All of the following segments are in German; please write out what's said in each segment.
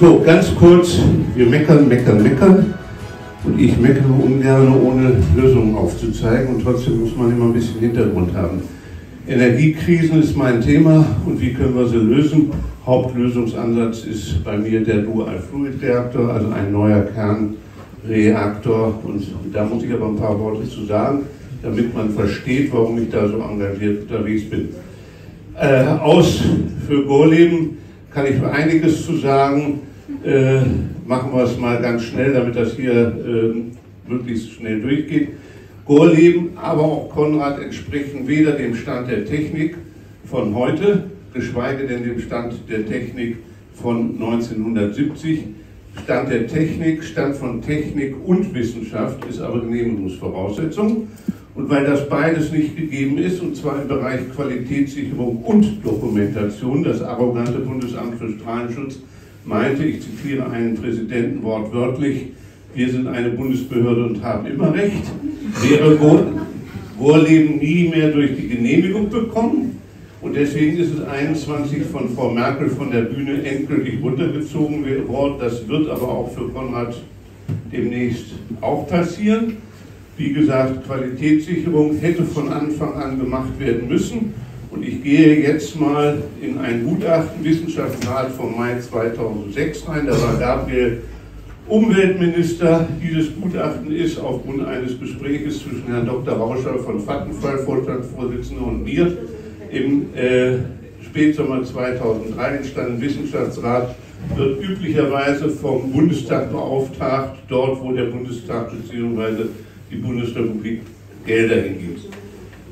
So, ganz kurz, wir meckern. Und ich meckere ungern, ohne Lösungen aufzuzeigen, und trotzdem muss man immer ein bisschen Hintergrund haben. Energiekrisen ist mein Thema und wie können wir sie lösen? Hauptlösungsansatz ist bei mir der Dual-Fluid-Reaktor, also ein neuer Kernreaktor. Und da muss ich aber ein paar Worte zu sagen, damit man versteht, warum ich da so engagiert unterwegs bin. Für Gorleben kann ich einiges zu sagen. Machen wir es mal ganz schnell, damit das hier möglichst schnell durchgeht. Gorleben, aber auch Konrad entsprechen weder dem Stand der Technik von heute, geschweige denn dem Stand der Technik von 1970. Stand der Technik, Stand von Technik und Wissenschaft ist aber Genehmigungsvoraussetzung. Und weil das beides nicht gegeben ist, und zwar im Bereich Qualitätssicherung und Dokumentation, das arrogante Bundesamt für Strahlenschutz meinte, ich zitiere einen Präsidenten wortwörtlich, wir sind eine Bundesbehörde und haben immer Recht, wäre Gorleben nie mehr durch die Genehmigung bekommen. Und deswegen ist es 21 von Frau Merkel von der Bühne endgültig runtergezogen worden. Das wird aber auch für Konrad demnächst auch passieren. Wie gesagt, Qualitätssicherung hätte von Anfang an gemacht werden müssen. Und ich gehe jetzt mal in ein Gutachten Wissenschaftsrat vom Mai 2006 rein. Da war Gabriel Umweltminister. Dieses Gutachten ist aufgrund eines Gespräches zwischen Herrn Dr. Rauscher von Vattenfall, Vorstandsvorsitzender, und mir im Spätsommer 2003 entstanden. Wissenschaftsrat wird üblicherweise vom Bundestag beauftragt, dort wo der Bundestag bzw. die Bundesrepublik Gelder hingibt.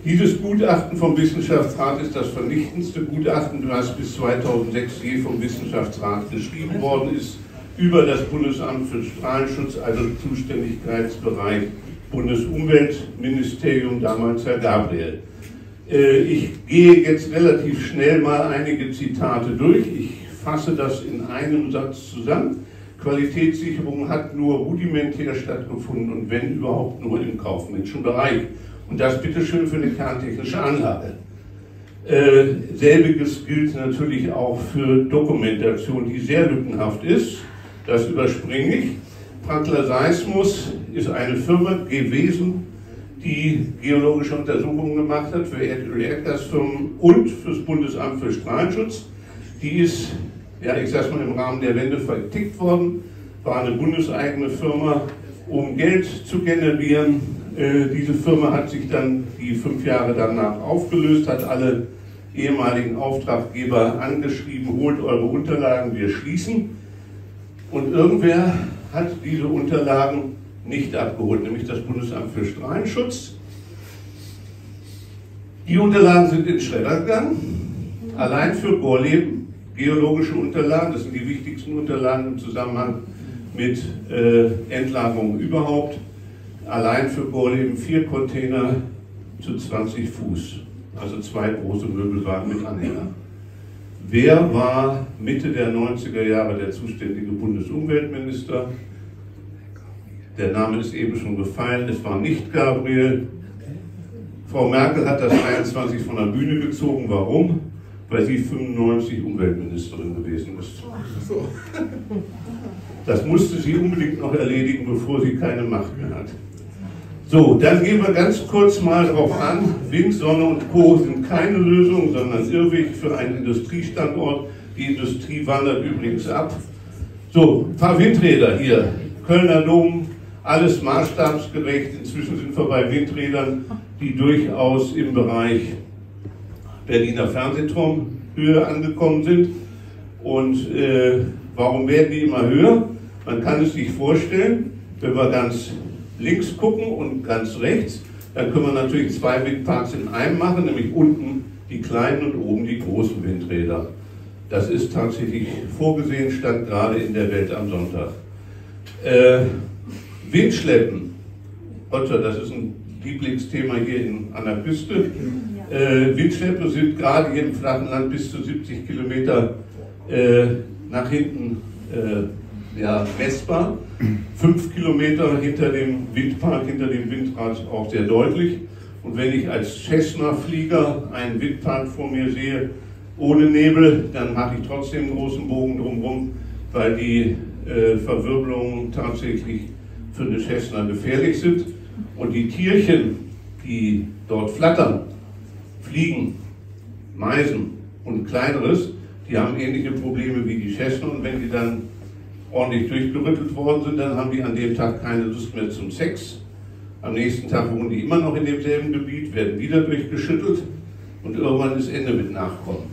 Dieses Gutachten vom Wissenschaftsrat ist das vernichtendste Gutachten, das bis 2006 je vom Wissenschaftsrat geschrieben worden ist, über das Bundesamt für Strahlenschutz, also Zuständigkeitsbereich Bundesumweltministerium, damals Herr Gabriel. Ich gehe jetzt relativ schnell mal einige Zitate durch. Ich fasse das in einem Satz zusammen. Qualitätssicherung hat nur rudimentär stattgefunden und wenn überhaupt nur im kaufmännischen Bereich. Und das bitteschön für eine kerntechnische Anlage. Selbiges gilt natürlich auch für Dokumentation, die sehr lückenhaft ist. Das überspringe ich. Prakla Seismos ist eine Firma gewesen, die geologische Untersuchungen gemacht hat für Erdgasfirmen und fürs Bundesamt für Strahlenschutz. Die ist, ja, ich sag's mal, im Rahmen der Wende vertickt worden, war eine bundeseigene Firma, um Geld zu generieren. Diese Firma hat sich dann die 5 Jahre danach aufgelöst, hat alle ehemaligen Auftraggeber angeschrieben, holt eure Unterlagen, wir schließen. Und irgendwer hat diese Unterlagen nicht abgeholt, nämlich das Bundesamt für Strahlenschutz. Die Unterlagen sind in den Schredder gegangen, allein für Gorleben, geologische Unterlagen, das sind die wichtigsten Unterlagen im Zusammenhang mit Entlagerung überhaupt, allein für Gorleben 4 Container zu 20 Fuß, also 2 große Möbelwagen mit Anhänger. Wer war Mitte der 90er Jahre der zuständige Bundesumweltminister? Der Name ist eben schon gefallen, es war nicht Gabriel. Frau Merkel hat das 21 von der Bühne gezogen. Warum? Weil sie 95 Umweltministerin gewesen ist. Das musste sie unbedingt noch erledigen, bevor sie keine Macht mehr hat. So, dann gehen wir ganz kurz mal darauf an, Wind, Sonne und Co. sind keine Lösung, sondern Irrweg für einen Industriestandort. Die Industrie wandert übrigens ab. So, ein paar Windräder hier. Kölner Dom, alles maßstabsgerecht. Inzwischen sind wir bei Windrädern, die durchaus im Bereich Berliner Fernsehturmhöhe angekommen sind. Und warum werden die immer höher? Man kann es sich vorstellen, wenn wir ganz links gucken und ganz rechts, dann können wir natürlich 2 Windparks in einem machen, nämlich unten die kleinen und oben die großen Windräder. Das ist tatsächlich vorgesehen, stand gerade in der Welt am Sonntag. Windschleppen, das ist ein Lieblingsthema hier an der Küste. Windschleppen sind gerade hier im flachen Land bis zu 70 Kilometer nach hinten messbar. 5 Kilometer hinter dem Windpark, hinter dem Windrad auch sehr deutlich. Und wenn ich als Cessna-Flieger einen Windpark vor mir sehe, ohne Nebel, dann mache ich trotzdem einen großen Bogen drumherum. weil die Verwirbelungen tatsächlich für eine Cessna gefährlich sind. Und die Tierchen, die dort flattern, Fliegen, Meisen und Kleineres, die haben ähnliche Probleme wie die Cessna. Und wenn die dann ordentlich durchgerüttelt worden sind, dann haben die an dem Tag keine Lust mehr zum Sex. Am nächsten Tag wohnen die immer noch in demselben Gebiet, werden wieder durchgeschüttelt und irgendwann ist Ende mit Nachkommen.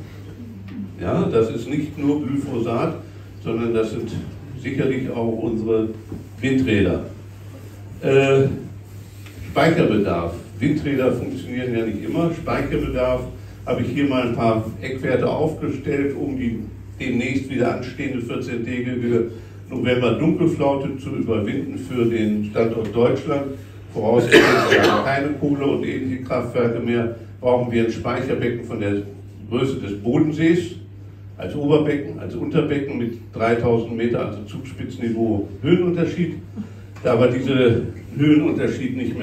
Ja, das ist nicht nur Glyphosat, sondern das sind sicherlich auch unsere Windräder. Speicherbedarf. Windräder funktionieren ja nicht immer. Speicherbedarf habe ich hier mal ein paar Eckwerte aufgestellt, um die demnächst wieder anstehende 14-tägige November-Dunkelflaute zu überwinden für den Standort Deutschland. Vorausgesetzt, wir haben keine Kohle und ähnliche Kraftwerke mehr, brauchen wir ein Speicherbecken von der Größe des Bodensees als Oberbecken, als Unterbecken mit 3000 Meter, also Zugspitzenniveau Höhenunterschied. Da wir diesen Höhenunterschied nicht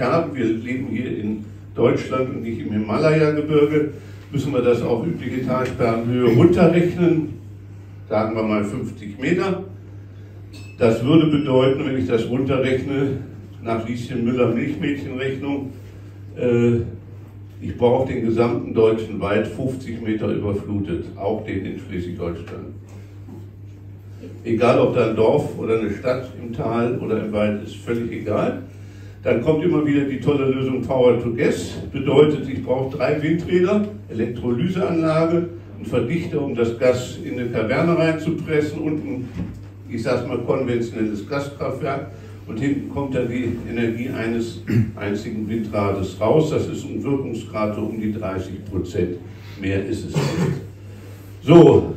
haben, wir leben hier in Deutschland und nicht im Himalaya-Gebirge, müssen wir das auf übliche Talsperrenhöhe runterrechnen, sagen wir mal 50 Meter. Das würde bedeuten, wenn ich das runterrechne, nach Lieschen Müller Milchmädchenrechnung, ich brauche den gesamten deutschen Wald 50 Meter überflutet, auch den in Schleswig-Holstein. Egal ob da ein Dorf oder eine Stadt im Tal oder im Wald, ist völlig egal. Dann kommt immer wieder die tolle Lösung Power to Gas, bedeutet, ich brauche 3 Windräder, Elektrolyseanlage, einen Verdichter, um das Gas in eine Kaverne reinzupressen und ein, ich sag's mal, konventionelles Gaskraftwerk. Und hinten kommt dann die Energie eines einzigen Windrades raus. Das ist ein Wirkungsgrad so um die 30%. Mehr ist es nicht. So,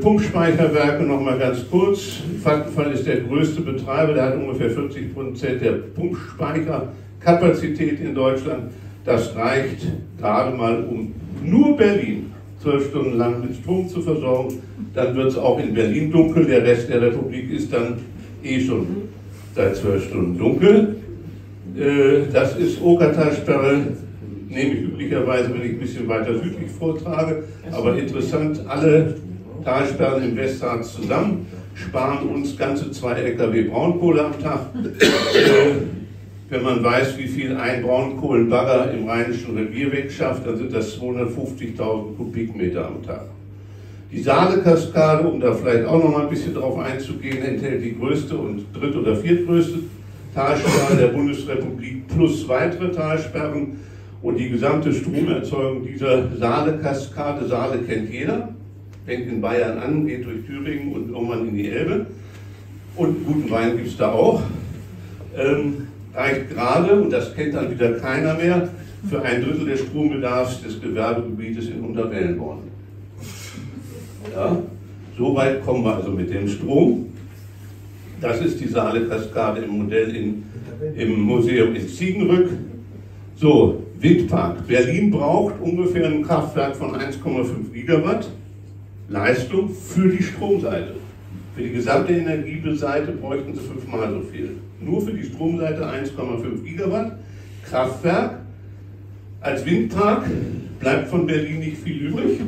Pumpspeicherwerke nochmal ganz kurz. Vattenfall ist der größte Betreiber, der hat ungefähr 40% der Pumpspeicherkapazität in Deutschland. Das reicht gerade mal, um nur Berlin 12 Stunden lang mit Strom zu versorgen. Dann wird es auch in Berlin dunkel. Der Rest der Republik ist dann eh schon seit 12 Stunden dunkel. Das ist Oker-Talsperre, nehme ich üblicherweise, wenn ich ein bisschen weiter südlich vortrage, aber interessant, alle Talsperren im Westharz zusammen sparen uns ganze 2 LKW Braunkohle am Tag. Wenn man weiß, wie viel ein Braunkohlenbagger im Rheinischen Revier wegschafft, dann sind das 250.000 Kubikmeter am Tag. Die Saale-Kaskade, um da vielleicht auch noch mal ein bisschen drauf einzugehen, enthält die größte und dritt- oder viertgrößte Talsperre der Bundesrepublik plus weitere Talsperren. Und die gesamte Stromerzeugung dieser Saale-Kaskade, Saale kennt jeder, fängt in Bayern an, geht durch Thüringen und irgendwann in die Elbe. Und guten Wein gibt es da auch. Reicht gerade, und das kennt dann wieder keiner mehr, für 1/3 des Strombedarfs des Gewerbegebietes in Unterwellenborn. Ja, so weit kommen wir also mit dem Strom. Das ist die Saale-Kaskade im Modell im Museum in Ziegenrück. So, Windpark. Berlin braucht ungefähr ein Kraftwerk von 1,5 Gigawatt Leistung für die Stromseite. Für die gesamte Energieseite bräuchten sie 5-mal so viel. Nur für die Stromseite 1,5 Gigawatt Kraftwerk als Windpark. Bleibt von Berlin nicht viel übrig.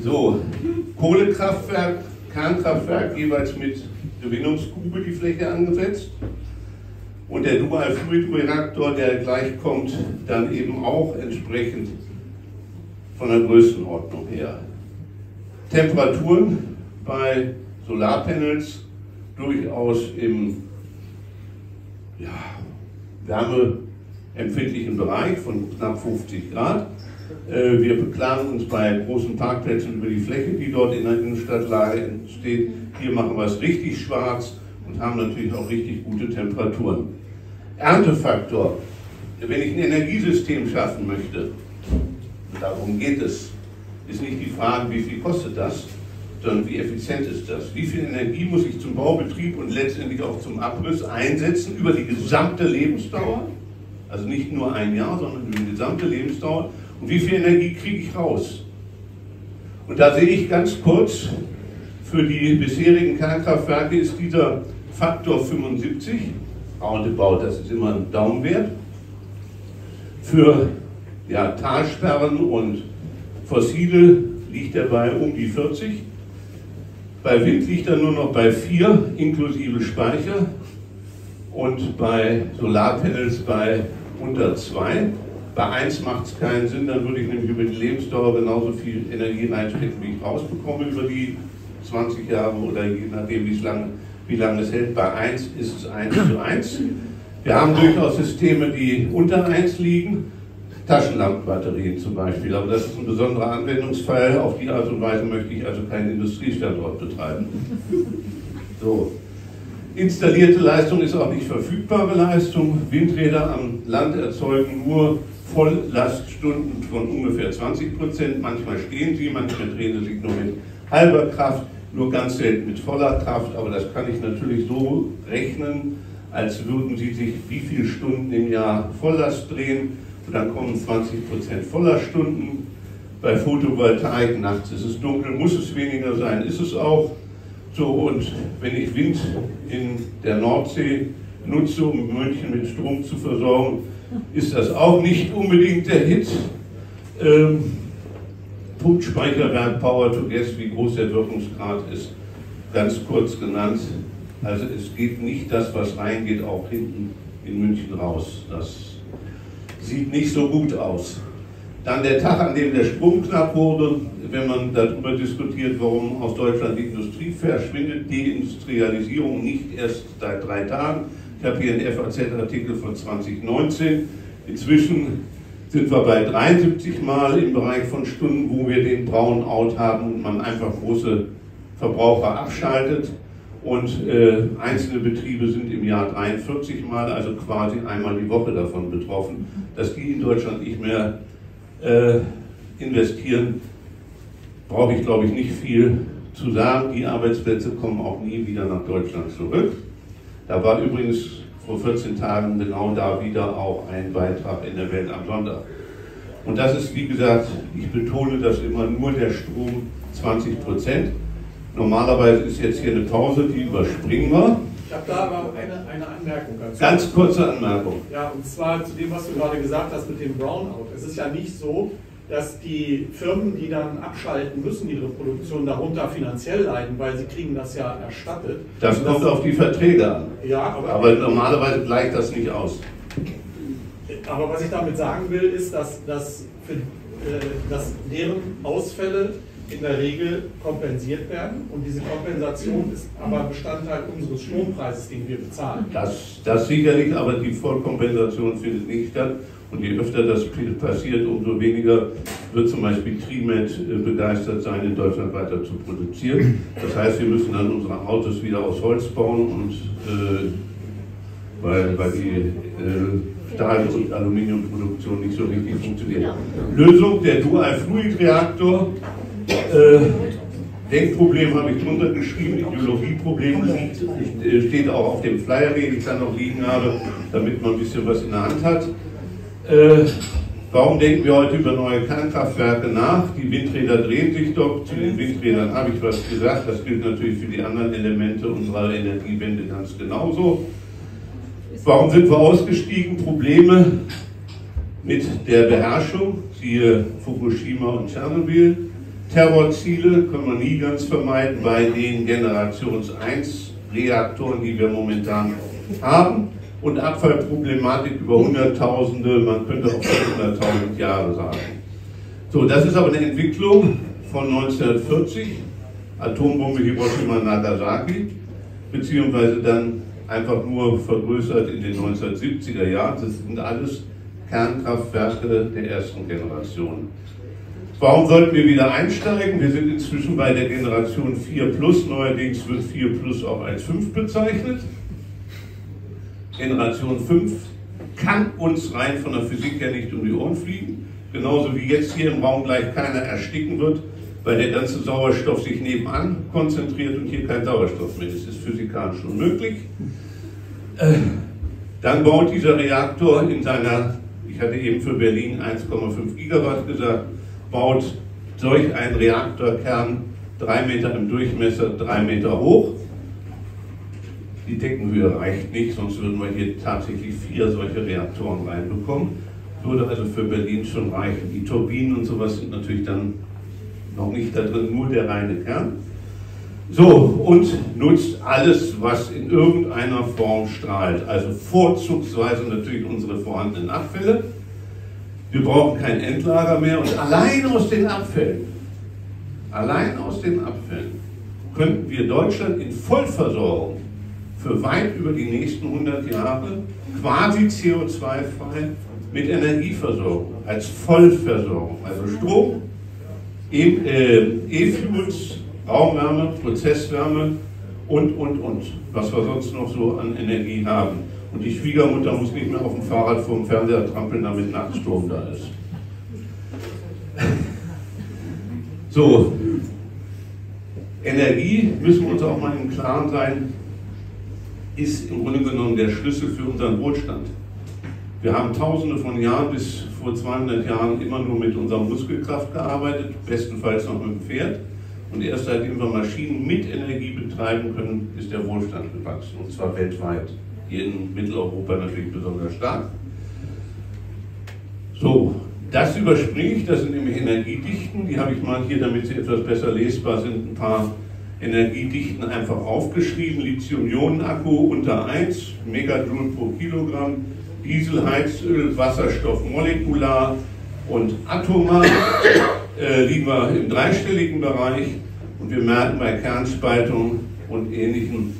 So, Kohlekraftwerk, Kernkraftwerk, jeweils mit Gewinnungskugel die Fläche angesetzt. Und der Dual-Fluid-Reaktor, der gleich kommt, dann eben auch entsprechend von der Größenordnung her. Temperaturen bei Solarpanels durchaus im wärmeempfindlichen Bereich von knapp 50 Grad. Wir beklagen uns bei großen Parkplätzen über die Fläche, die dort in der Innenstadtlage entsteht. Hier machen wir es richtig schwarz und haben natürlich auch richtig gute Temperaturen. Erntefaktor. Wenn ich ein Energiesystem schaffen möchte, darum geht es, ist nicht die Frage, wie viel kostet das, sondern wie effizient ist das. Wie viel Energie muss ich zum Baubetrieb und letztendlich auch zum Abriss einsetzen über die gesamte Lebensdauer? Also nicht nur ein Jahr, sondern über die gesamte Lebensdauer. Und wie viel Energie kriege ich raus? Und da sehe ich ganz kurz, für die bisherigen Kernkraftwerke ist dieser Faktor 75, roundabout, das ist immer ein Daumenwert, für Talsperren und Fossile liegt er bei um die 40. Bei Wind liegt er nur noch bei 4 inklusive Speicher und bei Solarpanels bei unter 2. Bei 1 macht es keinen Sinn, dann würde ich nämlich über die Lebensdauer genauso viel Energie reinstecken, wie ich rausbekomme über die 20 Jahre oder je nachdem, wie lange es hält. Bei 1 ist es 1:1. Wir haben durchaus Systeme, die unter 1 liegen, Taschenlampenbatterien zum Beispiel, aber das ist ein besonderer Anwendungsfall, auf die Art und Weise möchte ich also keinen Industriestandort betreiben. So. Installierte Leistung ist auch nicht verfügbare Leistung. Windräder am Land erzeugen nur Volllaststunden von ungefähr 20%, manchmal stehen sie, manchmal drehen sie sich nur mit halber Kraft, nur ganz selten mit voller Kraft, aber das kann ich natürlich so rechnen, als würden sie sich wie viele Stunden im Jahr Volllast drehen. Und dann kommen 20% voller Stunden. Bei Photovoltaik nachts ist es dunkel, muss es weniger sein, ist es auch. So, und wenn ich Wind in der Nordsee nutze, um München mit Strom zu versorgen, ist das auch nicht unbedingt der Hit. Punktspeicherwerk Power to Gas, wie groß der Wirkungsgrad ist, ganz kurz genannt. Also es geht nicht das, was reingeht, auch hinten in München raus. Das sieht nicht so gut aus. Dann der Tag, an dem der Strom knapp wurde, wenn man darüber diskutiert, warum aus Deutschland die Industrie verschwindet, die Industrialisierung nicht erst seit 3 Tagen. Ich habe hier einen FAZ-Artikel von 2019. Inzwischen sind wir bei 73 Mal im Bereich von Stunden, wo wir den Brownout haben und man einfach große Verbraucher abschaltet. Und einzelne Betriebe sind im Jahr 43 Mal, also quasi einmal die Woche davon betroffen, dass die in Deutschland nicht mehr investieren, brauche ich glaube ich nicht viel zu sagen. Die Arbeitsplätze kommen auch nie wieder nach Deutschland zurück. Da war übrigens vor 14 Tagen genau da wieder auch ein Beitrag in der Welt am Sonntag. Und das ist, wie gesagt, ich betone das immer, nur der Strom 20%. Normalerweise ist jetzt hier eine Pause, die überspringen wir. Ich habe da aber eine Anmerkung. Ganz kurze Anmerkung. Ja, und zwar zu dem, was du gerade gesagt hast mit dem Brownout. Es ist ja nicht so, dass die Firmen, die dann abschalten müssen, ihre Produktion darunter finanziell leiden, weil sie kriegen das ja erstattet. Das kommt auf die Verträge an. Ja, aber normalerweise gleicht das nicht aus. Aber was ich damit sagen will, ist, dass deren Ausfälle in der Regel kompensiert werden und diese Kompensation ist aber Bestandteil unseres Strompreises, den wir bezahlen. Das sicherlich, aber die Vollkompensation findet nicht statt und je öfter das passiert, umso weniger wird zum Beispiel Trimet begeistert sein, in Deutschland weiter zu produzieren. Das heißt, wir müssen dann unsere Autos wieder aus Holz bauen und weil die Stahl- und Aluminiumproduktion nicht so richtig funktioniert. Lösung, der Dual-Fluid-Reaktor. Denkproblem habe ich drunter geschrieben, Ideologieproblem steht auch auf dem Flyer, den ich da noch liegen habe, damit man ein bisschen was in der Hand hat. Warum denken wir heute über neue Kernkraftwerke nach? Die Windräder drehen sich doch, zu den Windrädern habe ich was gesagt, das gilt natürlich für die anderen Elemente unserer Energiewende ganz genauso. Warum sind wir ausgestiegen? Probleme mit der Beherrschung, siehe Fukushima und Tschernobyl. Terrorziele können wir nie ganz vermeiden bei den Generations 1 Reaktoren, die wir momentan haben. Und Abfallproblematik über Hunderttausende, man könnte auch 100.000 Jahre sagen. So, das ist aber eine Entwicklung von 1940, Atombombe Hiroshima und Nagasaki, beziehungsweise dann einfach nur vergrößert in den 1970er Jahren. Das sind alles Kernkraftwerke der ersten Generation. Warum sollten wir wieder einsteigen? Wir sind inzwischen bei der Generation 4+, neuerdings wird 4+ auch als 5 bezeichnet. Generation 5 kann uns rein von der Physik her nicht um die Ohren fliegen, genauso wie jetzt hier im Raum gleich keiner ersticken wird, weil der ganze Sauerstoff sich nebenan konzentriert und hier kein Sauerstoff mehr ist. Das ist physikalisch unmöglich. Dann baut dieser Reaktor in seiner, ich hatte eben für Berlin 1,5 Gigawatt gesagt, baut solch ein Reaktorkern 3 Meter im Durchmesser, 3 Meter hoch. Die Deckenhöhe reicht nicht, sonst würden wir hier tatsächlich 4 solche Reaktoren reinbekommen. Würde also für Berlin schon reichen. Die Turbinen und sowas sind natürlich dann noch nicht da drin, nur der reine Kern. So, und nutzt alles, was in irgendeiner Form strahlt. Also vorzugsweise natürlich unsere vorhandenen Abfälle. Wir brauchen kein Endlager mehr und allein aus den Abfällen könnten wir Deutschland in Vollversorgung für weit über die nächsten 100 Jahre quasi CO2-frei mit Energieversorgung, als Vollversorgung, also Strom, E-Fuels, Raumwärme, Prozesswärme und, was wir sonst noch so an Energie haben. Und die Schwiegermutter muss nicht mehr auf dem Fahrrad vor dem Fernseher trampeln, damit nachts Strom da ist. So, Energie, müssen wir uns auch mal im Klaren sein, ist im Grunde genommen der Schlüssel für unseren Wohlstand. Wir haben tausende von Jahren bis vor 200 Jahren immer nur mit unserer Muskelkraft gearbeitet, bestenfalls noch mit dem Pferd. Und erst seitdem wir Maschinen mit Energie betreiben können, ist der Wohlstand gewachsen, und zwar weltweit. Hier in Mitteleuropa natürlich besonders stark. So, das überspringe ich, das sind nämlich Energiedichten, die habe ich mal hier, damit sie etwas besser lesbar sind, ein paar Energiedichten einfach aufgeschrieben. Lithium-Ionen-Akku unter 1, Megajoule pro Kilogramm, Diesel, Heizöl, Wasserstoff, molekular und atomar, liegen wir im dreistelligen Bereich, und wir merken, bei Kernspaltung und Ähnlichem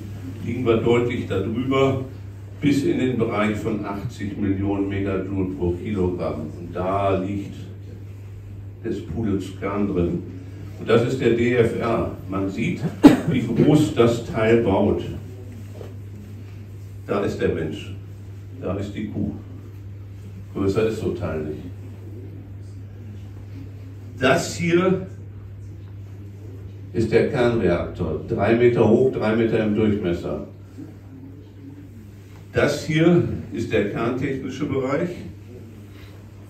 liegen wir deutlich darüber, bis in den Bereich von 80 Millionen Megajoule pro Kilogramm. Und da liegt des Pudels Kern drin. Und das ist der DFR. Man sieht, wie groß das Teil baut. Da ist der Mensch, da ist die Kuh. Größer ist so Teil nicht. Das hier ist der Kernreaktor, 3 Meter hoch, 3 Meter im Durchmesser. Das hier ist der kerntechnische Bereich.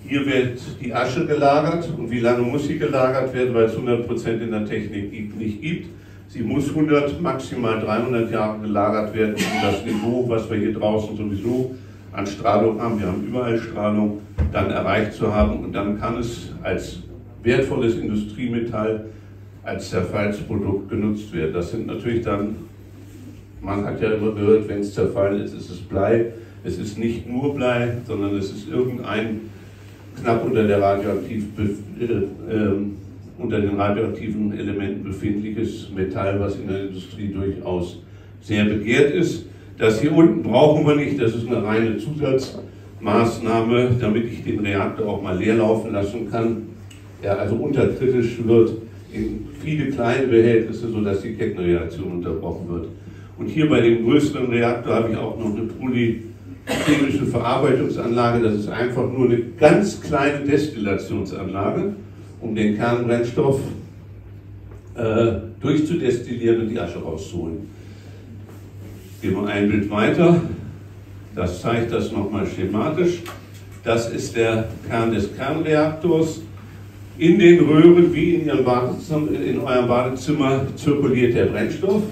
Hier wird die Asche gelagert, und wie lange muss sie gelagert werden, weil es 100% in der Technik nicht gibt. Sie muss 100, maximal 300 Jahre gelagert werden, um das Niveau, was wir hier draußen sowieso an Strahlung haben, wir haben überall Strahlung, dann erreicht zu haben, und dann kann es als wertvolles Industriemetall als Zerfallsprodukt genutzt wird. Das sind natürlich dann, man hat ja immer gehört, wenn es zerfallen ist, ist es Blei. Es ist nicht nur Blei, sondern es ist irgendein knapp unter den radioaktiven Elementen befindliches Metall, was in der Industrie durchaus sehr begehrt ist. Das hier unten brauchen wir nicht, das ist eine reine Zusatzmaßnahme, damit ich den Reaktor auch mal leer laufen lassen kann. Er also unterkritisch wird in viele kleine Behältnisse, sodass die Kettenreaktion unterbrochen wird. Und hier bei dem größeren Reaktor habe ich auch noch eine polychemische Verarbeitungsanlage. Das ist einfach nur eine ganz kleine Destillationsanlage, um den Kernbrennstoff durchzudestillieren und die Asche rauszuholen. Gehen wir ein Bild weiter. Das zeigt das nochmal schematisch. Das ist der Kern des Kernreaktors. In den Röhren, wie in eurem Badezimmer, zirkuliert der Brennstoff,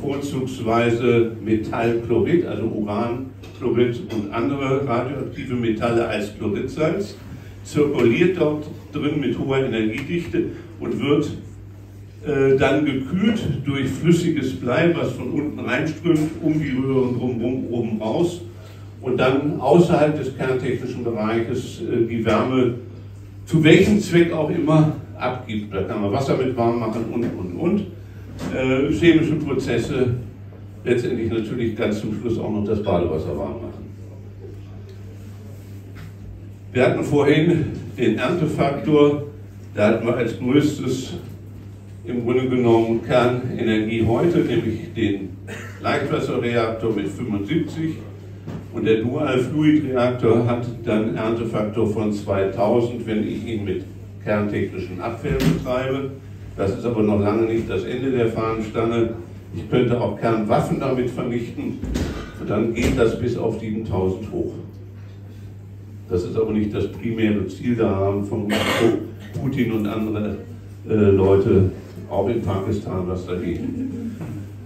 vorzugsweise Metallchlorid, also Uranchlorid und andere radioaktive Metalle als Chloridsalz, zirkuliert dort drin mit hoher Energiedichte und wird dann gekühlt durch flüssiges Blei, was von unten reinströmt, um die Röhren drumherum, oben raus, und dann außerhalb des kerntechnischen Bereiches die Wärme, zu welchem Zweck auch immer, abgibt. Da kann man Wasser mit warm machen und. Chemische Prozesse, letztendlich natürlich ganz zum Schluss auch noch das Badewasser warm machen. Wir hatten vorhin den Erntefaktor, da hatten wir als größtes im Grunde genommen Kernenergie heute, nämlich den Leichtwasserreaktor mit 75. Und der Dual-Fluid-Reaktor hat dann einen Erntefaktor von 2000, wenn ich ihn mit kerntechnischen Abfällen betreibe. Das ist aber noch lange nicht das Ende der Fahnenstange. Ich könnte auch Kernwaffen damit vernichten. Und dann geht das bis auf 7000 hoch. Das ist aber nicht das primäre Ziel, da haben von Putin und andere Leute, auch in Pakistan, was dagegen.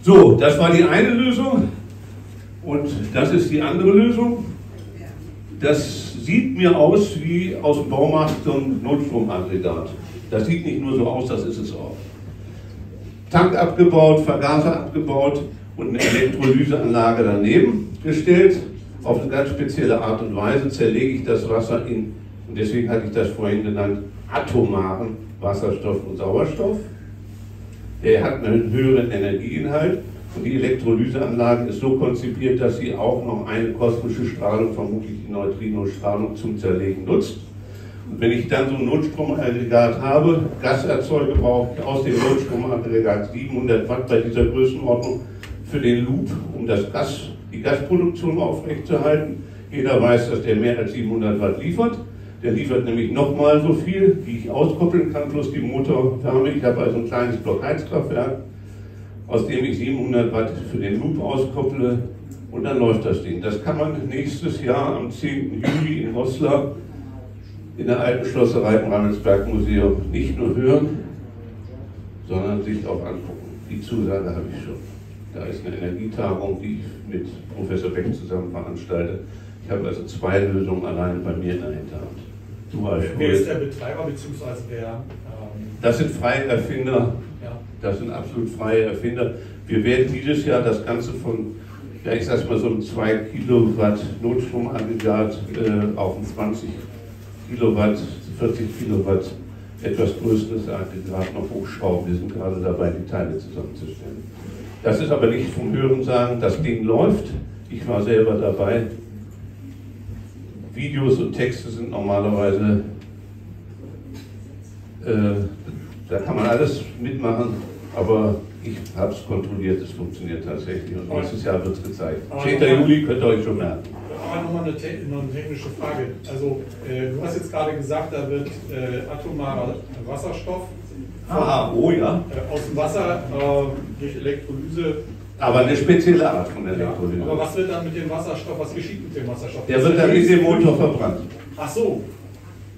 So, das war die eine Lösung. Und das ist die andere Lösung. Das sieht mir aus wie aus dem Baumarkt so ein Notstromaggregat. Das sieht nicht nur so aus, das ist es auch. Tank abgebaut, Vergaser abgebaut und eine Elektrolyseanlage daneben gestellt. Auf eine ganz spezielle Art und Weise zerlege ich das Wasser in, und deswegen hatte ich das vorhin genannt, atomaren Wasserstoff und Sauerstoff. Der hat einen höheren Energieinhalt und die Elektrolyseanlage ist so konzipiert, dass sie auch noch eine kosmische Strahlung, vermutlich die Neutrinostrahlung, zum Zerlegen nutzt. Und wenn ich dann so ein Notstromaggregat habe, Gaserzeuger braucht aus dem Notstromaggregat 700 Watt bei dieser Größenordnung für den Loop, um das Gas, die Gasproduktion aufrechtzuerhalten. Jeder weiß, dass der mehr als 700 Watt liefert. Der liefert nämlich nochmal so viel, wie ich auskoppeln kann, plus die Motorwärme. Ich habe also ein kleines Blockheizkraftwerk, aus dem ich 700 Watt für den Loop auskopple und dann läuft das Ding. Das kann man nächstes Jahr am 10. Juli in Hoslar in der alten Schlosserei im Ravensberg Museum nicht nur hören, sondern sich auch angucken. Die Zusage habe ich schon. Da ist eine Energietagung, die ich mit Professor Beck zusammen veranstalte. Ich habe also zwei Lösungen alleine bei mir in der Hinterhand. Wer ist der Betreiber bzw. der? Das sind freie Erfinder. Ja. Das sind absolut freie Erfinder. Wir werden dieses Jahr das Ganze von, ja, ich sag's mal, so einem 2 Kilowatt Notstromaggregat auf ein 20 Kilowatt, 40 Kilowatt etwas größeres Aggregat noch hochschrauben. Wir sind gerade dabei, die Teile zusammenzustellen. Das ist aber nicht vom Hörensagen, das Ding läuft. Ich war selber dabei. Videos und Texte sind normalerweise, da kann man alles mitmachen, aber ich habe es kontrolliert, es funktioniert tatsächlich und nächstes Jahr wird es gezeigt. 10. Juli könnt ihr euch schon merken. Aber nochmal eine technische Frage. Also, du hast jetzt gerade gesagt, da wird atomarer Wasserstoff aus dem Wasser durch Elektrolyse. Aber eine spezielle Art von Elektrolyse. Ja, aber was wird dann mit dem Wasserstoff, was geschieht mit dem Wasserstoff? Der wird dann in dem Motor verbrannt. Ach so.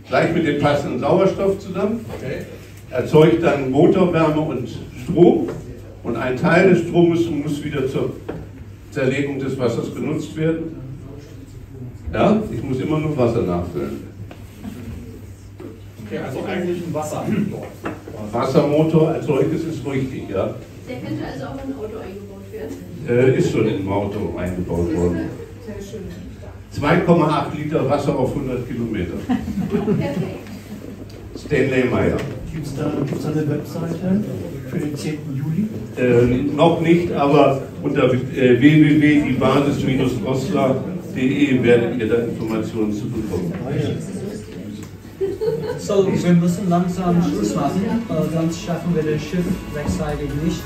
Gleich mit dem passenden Sauerstoff zusammen. Okay. Erzeugt dann Motorwärme und Strom. Und ein Teil des Stromes muss wieder zur Zerlegung des Wassers genutzt werden. Ja, ich muss immer nur Wasser nachfüllen. Okay, also eigentlich ein Wassermotor. Wassermotor als solches ist richtig, ja. Der könnte also auch in ein Auto eingebaut werden? Ist schon in ein Auto eingebaut worden. 2,8 Liter Wasser auf 100 Kilometer. Stanley Meyer. Gibt es da eine Webseite für den 10. Juli? Noch nicht, aber unter www.diebasis-hoslar.de werdet ihr da Informationen zu bekommen. So, wir müssen langsam Schluss machen, sonst schaffen wir das Schiff rechtzeitig nicht.